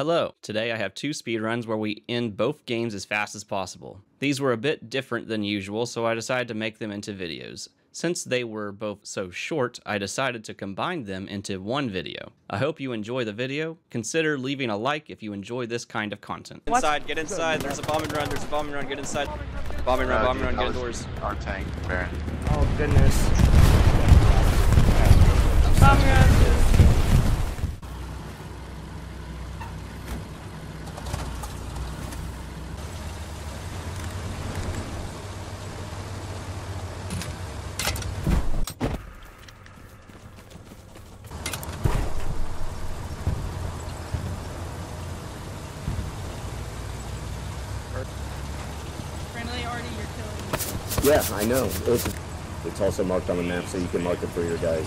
Hello, today I have two speedruns where we end both games as fast as possible. These were a bit different than usual, so I decided to make them into videos. Since they were both so short, I decided to combine them into one video. I hope you enjoy the video. Consider leaving a like if you enjoy this kind of content. What? Inside, get inside, there's a bomb and run, get inside. Bomb and run, get indoors. Our tank, Baron. Oh goodness. Bomb and run. Yeah, I know. It's also marked on the map, so you can mark it for your guys.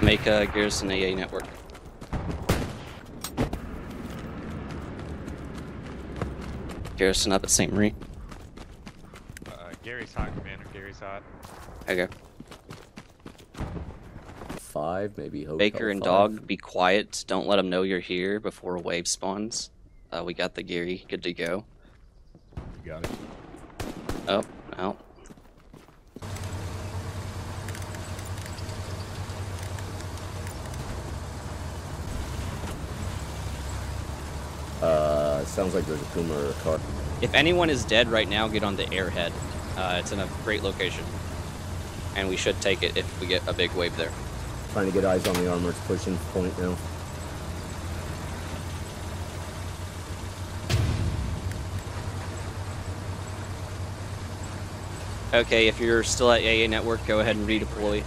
Make a Garrison AA network. Garrison up at St. Marie. Gary's hot, Commander. Gary's hot. Okay. Five, maybe. Baker and Dog, be quiet. Don't let them know you're here before a wave spawns. We got the Gary. Good to go. You got it. Up, out. Sounds like there's a Puma or a car. If anyone is dead right now, get on the airhead. It's in a great location. And we should take it if we get a big wave there. Trying to get eyes on the armor. It's pushing point now. Okay, if you're still at AA network, go ahead and redeploy.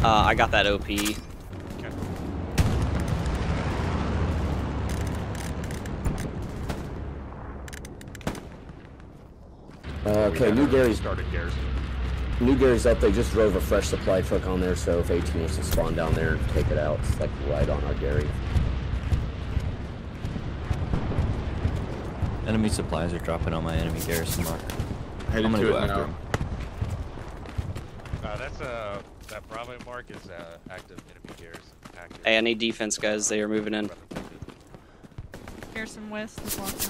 I got that OP. Okay. Okay, New Gary's started Garrison. New Gary's up. They just drove a fresh supply truck on there, so if 18 wants to spawn down there and take it out, it's like right on our Gary. Enemy supplies are dropping on my enemy Garrison mark. I'm gonna go after him. That's a. That Bravo mark is active enemy Garrison. Active. Hey, I need defense, guys. They are moving in. Garrison West is walking.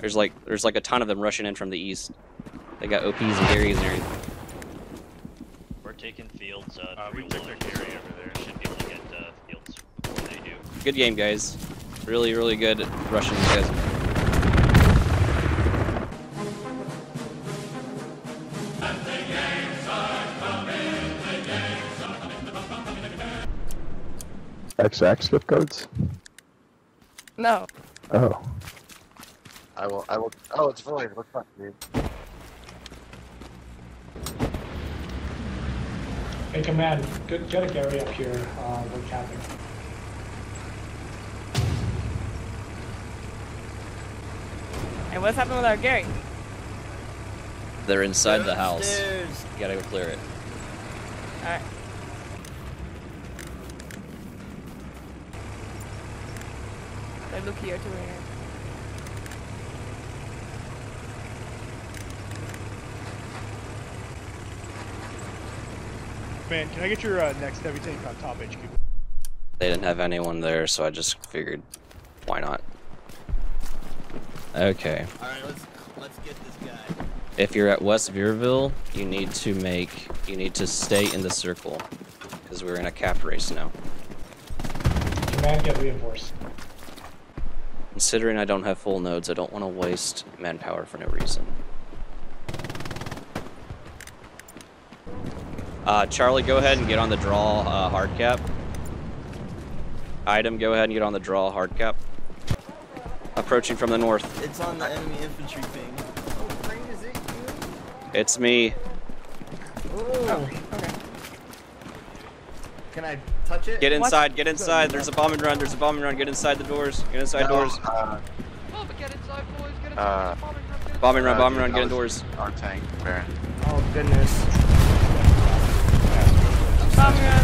There's like a ton of them rushing in from the east. They got OPs and Garys and everything. We're taking fields. We took their Gary over there. Should be able to get fields before they do. Good game, guys. Really, really good at rushing these guys. XX slip codes? No. Oh. I will. Oh, it's void. What's up, dude? Hey, Command. Get a Gary up here. We're camping. Hey, what's happening with our Gary? They're inside the house. You gotta go clear it. All right. I look here to win. Man, can I get your next heavy tank on top HQ? They didn't have anyone there, so I just figured, why not? Okay. All right, let's get this guy. If you're at West Vierville, you need to stay in the circle because we're in a cap race now. Command get reinforced. Considering I don't have full nodes, I don't want to waste manpower for no reason. Charlie, go ahead and get on the draw hard cap. Item, go ahead and get on the draw hard cap. Approaching from the north. It's on the enemy infantry thing. Oh, Crane, is it you? It's me. Oh, okay. Can I touch it? Get inside, what? Get inside. There's a bombing run, there's a bombing run. Get inside the doors, get inside doors. Oh, but get inside, boys, get inside. Bombing run, bombing run, get indoors. Our tank, Baron. Oh, goodness. Bombing run.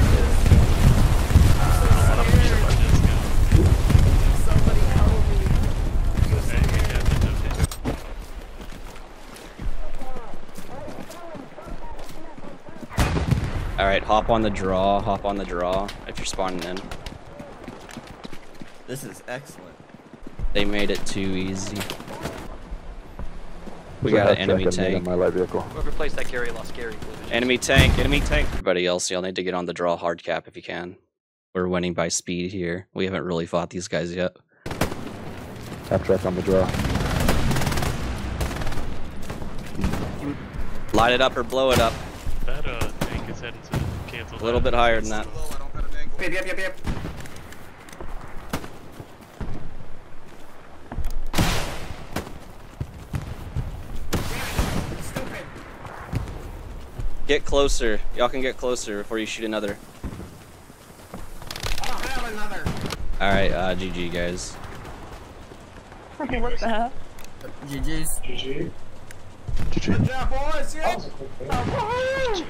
Alright, hop on the draw, hop on the draw, if you're spawning in. This is excellent. They made it too easy. We got an enemy tank. My light vehicle. Whoever placed that carry lost carry. Enemy tank, enemy tank. Everybody else, y'all need to get on the draw hard cap if you can. We're winning by speed here. We haven't really fought these guys yet. Tap track on the draw. Light it up or blow it up. That, a little bit higher than that. Yep. Get closer. Y'all can get closer before you shoot another. I don't have another. Alright, GG guys. What the hell? GG's. GG. GG. Good job, boys.